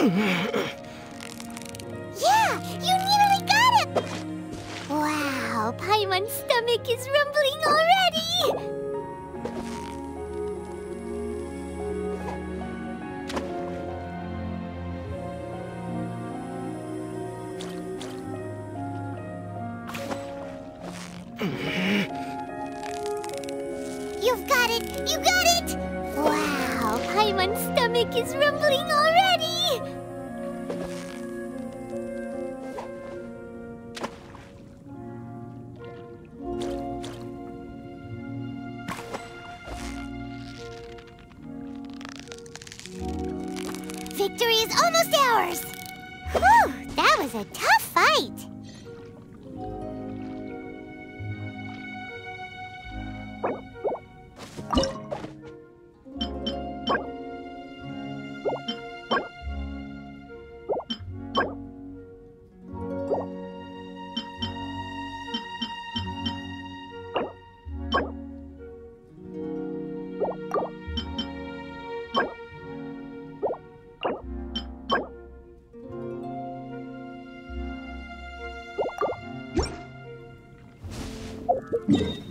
Yeah, you nearly got it! Wow, Paimon's stomach is rumbling already! You've got it! You got it! Wow, Paimon's stomach is rumbling already! Victory is almost ours! Whew! That was a tough fight! Yeah.